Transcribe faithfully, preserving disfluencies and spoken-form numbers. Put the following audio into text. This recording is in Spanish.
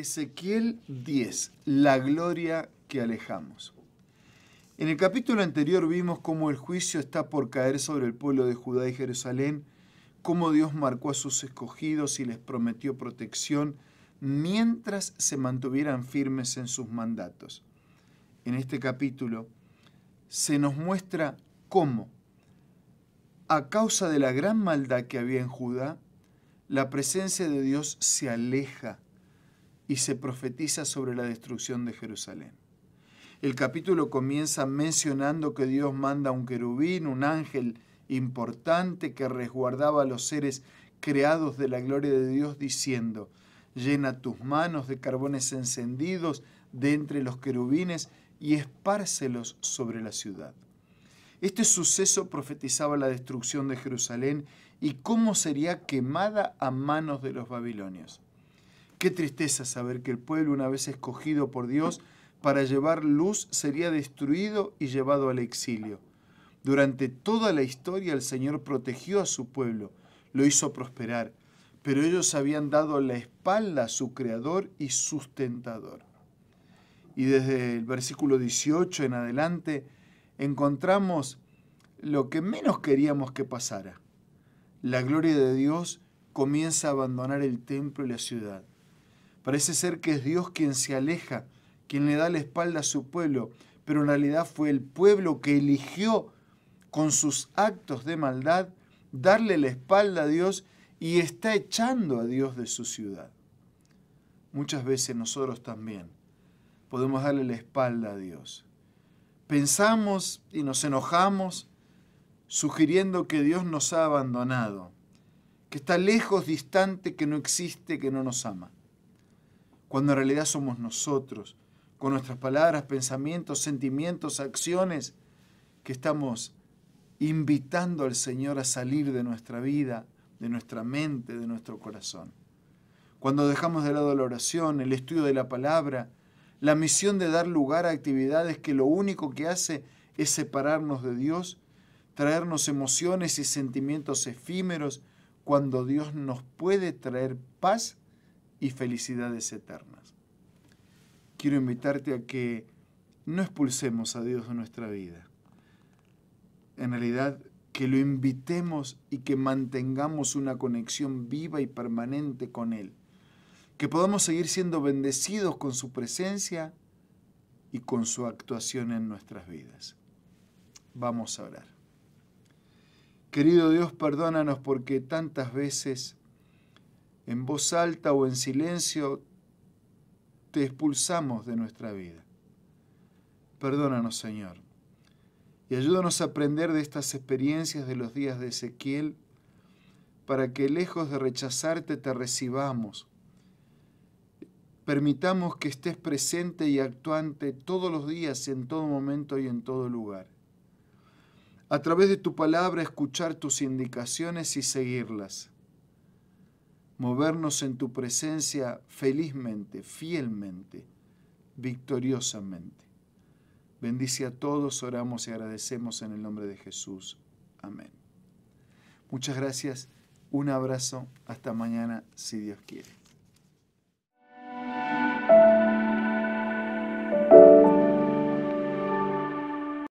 Ezequiel diez, la gloria que alejamos. En el capítulo anterior vimos cómo el juicio está por caer sobre el pueblo de Judá y Jerusalén, cómo Dios marcó a sus escogidos y les prometió protección mientras se mantuvieran firmes en sus mandatos. En este capítulo se nos muestra cómo, a causa de la gran maldad que había en Judá, la presencia de Dios se aleja y se profetiza sobre la destrucción de Jerusalén. El capítulo comienza mencionando que Dios manda un querubín, un ángel importante que resguardaba a los seres creados de la gloria de Dios, diciendo: llena tus manos de carbones encendidos de entre los querubines y espárcelos sobre la ciudad. Este suceso profetizaba la destrucción de Jerusalén y cómo sería quemada a manos de los babilonios. Qué tristeza saber que el pueblo, una vez escogido por Dios para llevar luz, sería destruido y llevado al exilio. Durante toda la historia el Señor protegió a su pueblo, lo hizo prosperar, pero ellos habían dado la espalda a su Creador y sustentador. Y desde el versículo dieciocho en adelante encontramos lo que menos queríamos que pasara. La gloria de Dios comienza a abandonar el templo y la ciudad. Parece ser que es Dios quien se aleja, quien le da la espalda a su pueblo, pero en realidad fue el pueblo que eligió con sus actos de maldad darle la espalda a Dios y está echando a Dios de su ciudad. Muchas veces nosotros también podemos darle la espalda a Dios. Pensamos y nos enojamos, sugiriendo que Dios nos ha abandonado, que está lejos, distante, que no existe, que no nos ama. Cuando en realidad somos nosotros, con nuestras palabras, pensamientos, sentimientos, acciones, que estamos invitando al Señor a salir de nuestra vida, de nuestra mente, de nuestro corazón. Cuando dejamos de lado la oración, el estudio de la palabra, la misión de dar lugar a actividades que lo único que hace es separarnos de Dios, traernos emociones y sentimientos efímeros, cuando Dios nos puede traer paz y felicidades eternas. Quiero invitarte a que no expulsemos a Dios de nuestra vida. En realidad, que lo invitemos y que mantengamos una conexión viva y permanente con Él. Que podamos seguir siendo bendecidos con su presencia y con su actuación en nuestras vidas. Vamos a orar. Querido Dios, perdónanos porque tantas veces, en voz alta o en silencio, te expulsamos de nuestra vida. Perdónanos, Señor, y ayúdanos a aprender de estas experiencias de los días de Ezequiel, para que, lejos de rechazarte, te recibamos. Permitamos que estés presente y actuante todos los días, en todo momento y en todo lugar. A través de tu palabra, escuchar tus indicaciones y seguirlas. Movernos en tu presencia felizmente, fielmente, victoriosamente. Bendice a todos, oramos y agradecemos en el nombre de Jesús. Amén. Muchas gracias, un abrazo, hasta mañana si Dios quiere.